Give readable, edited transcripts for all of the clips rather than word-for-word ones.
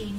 team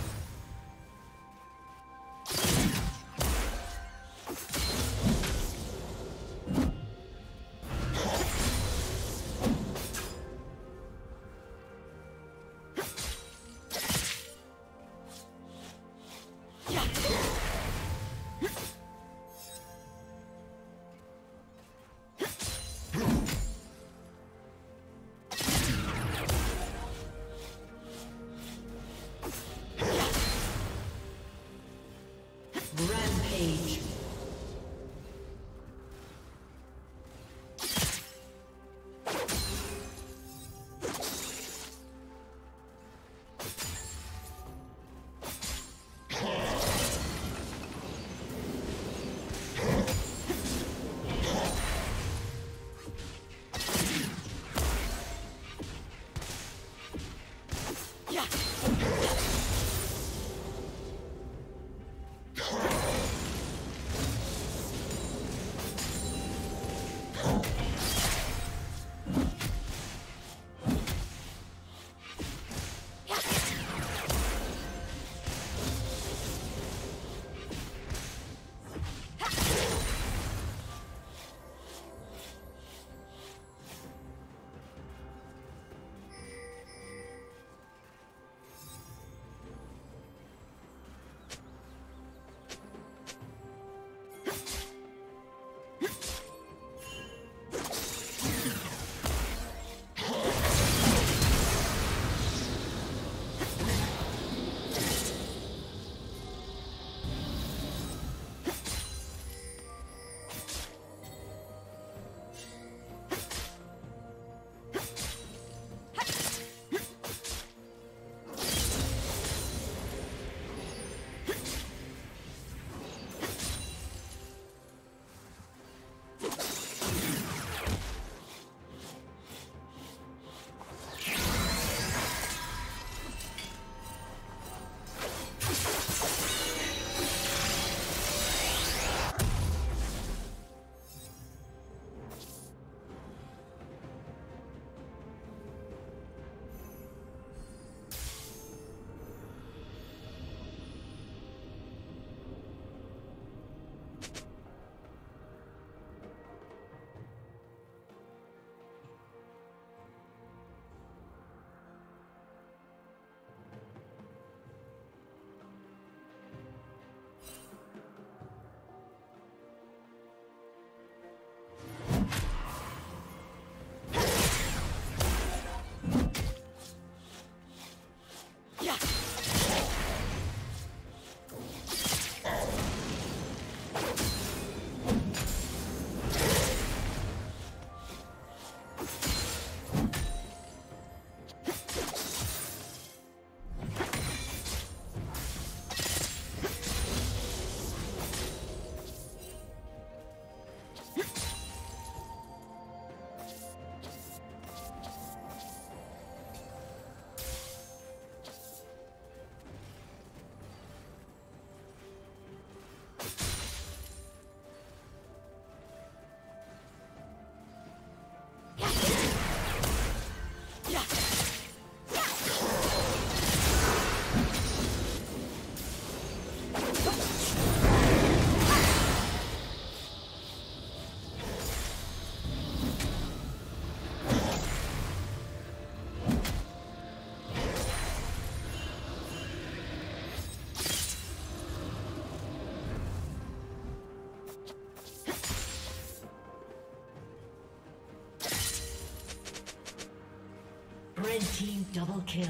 Red team double kill.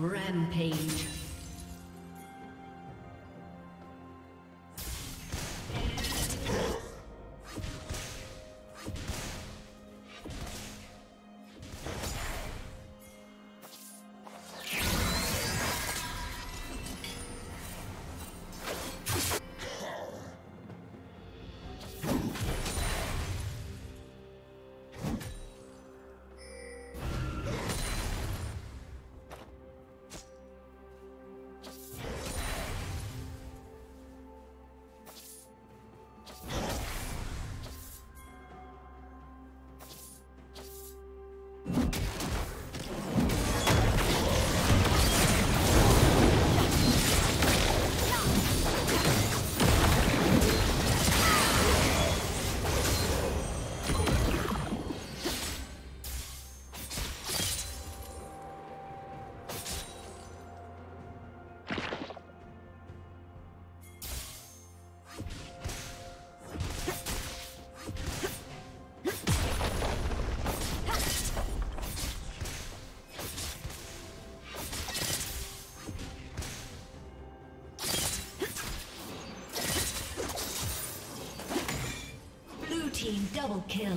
Rampage. Double kill.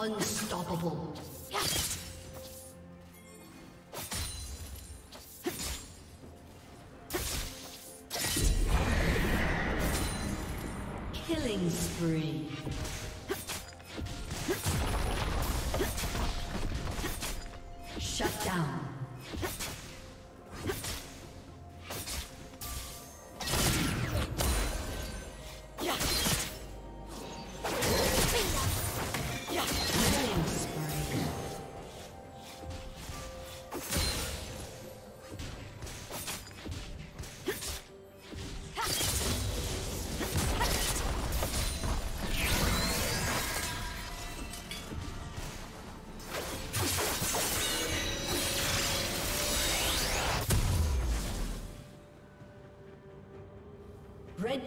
Unstoppable. Killing spree. Shut down. Red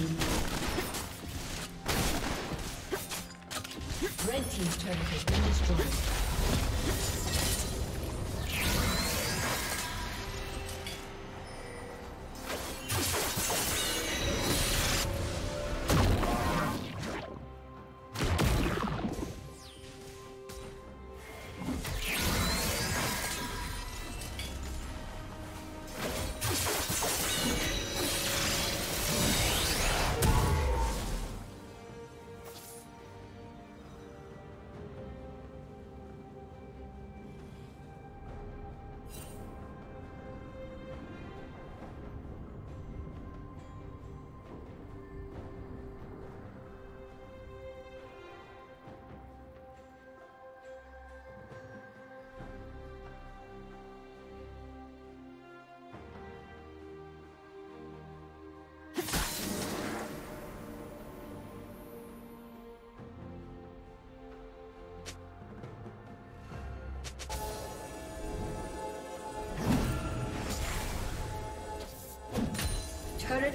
team. Red team's turret has been destroyed. Turret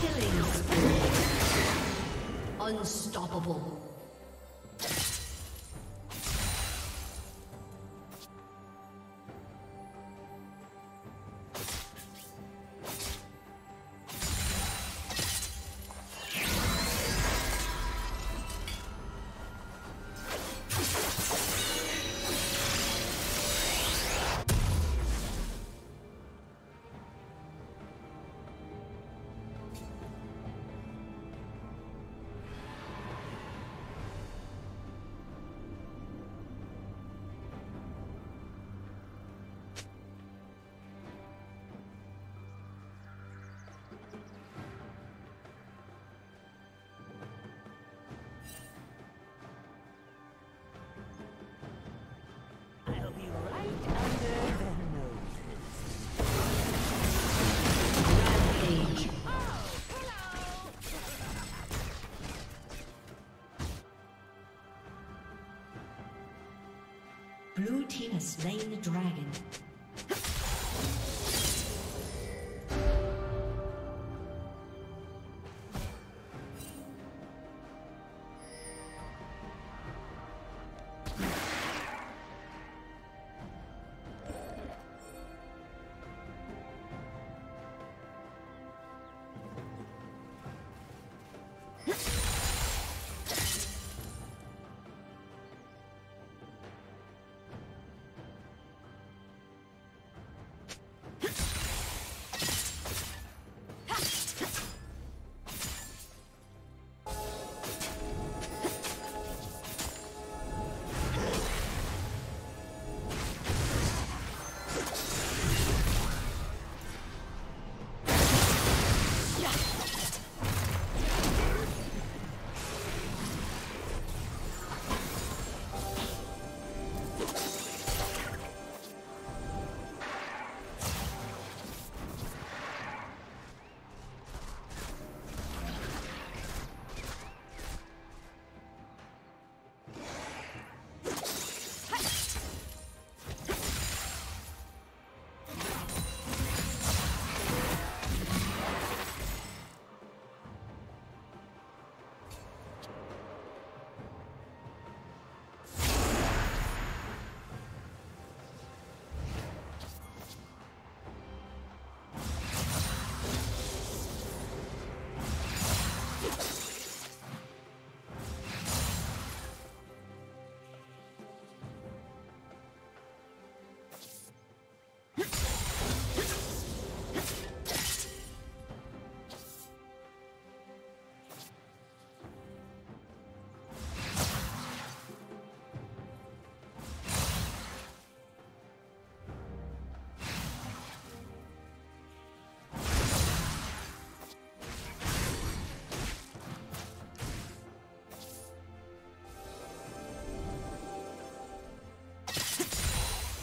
Killing spree. Unstoppable. Blue team has slain the dragon.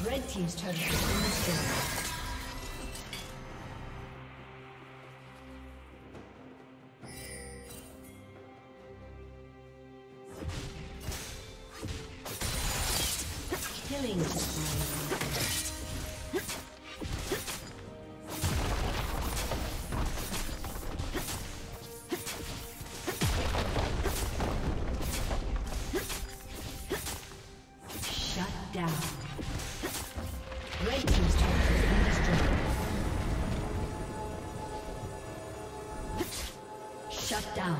Red team's turret has been destroyed. Shut down.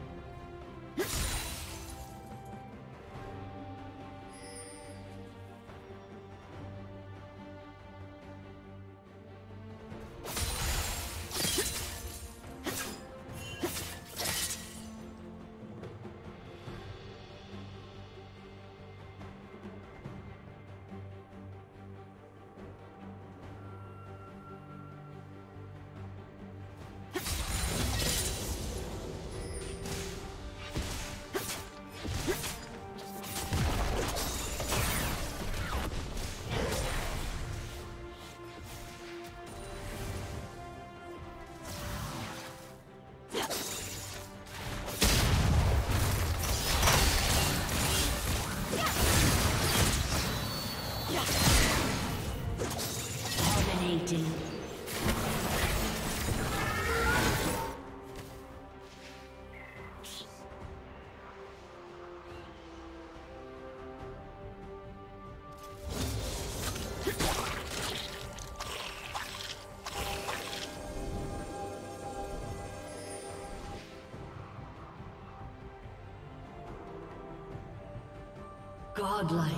Godlike.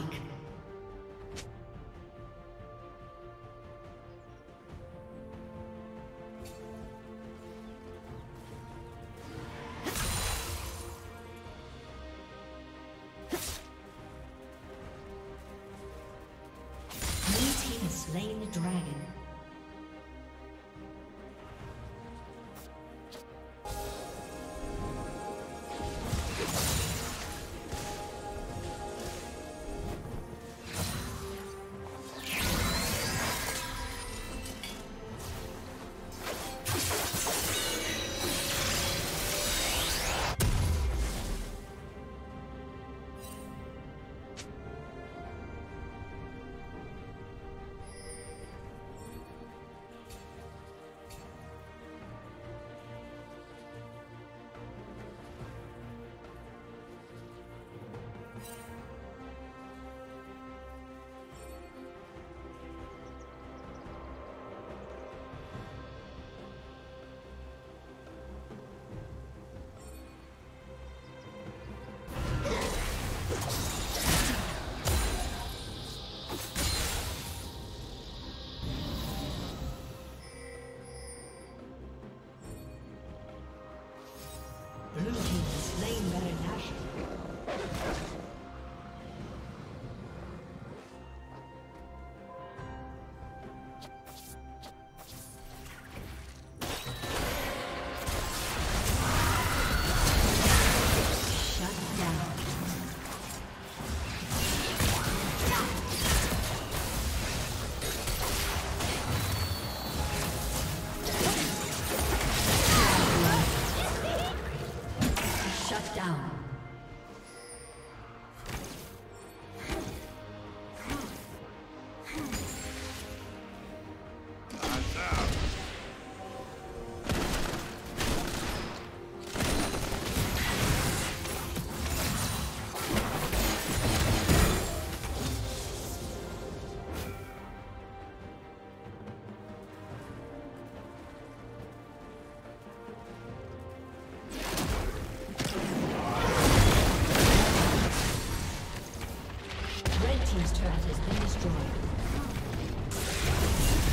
Red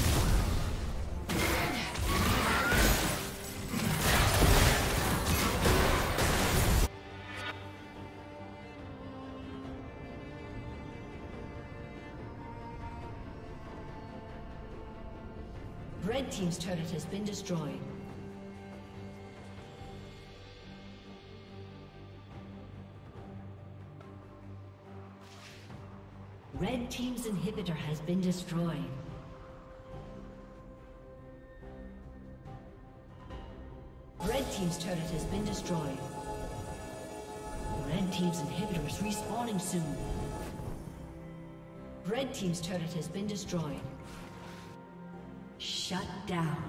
team's turret has been destroyed. Red team's inhibitor has been destroyed. Red team's turret has been destroyed. Red team's inhibitor is respawning soon. Red team's turret has been destroyed. Shut down.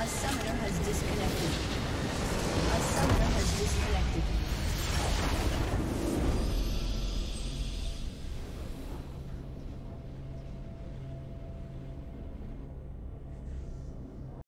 A summoner has disconnected.